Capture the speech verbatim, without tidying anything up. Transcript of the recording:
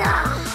no.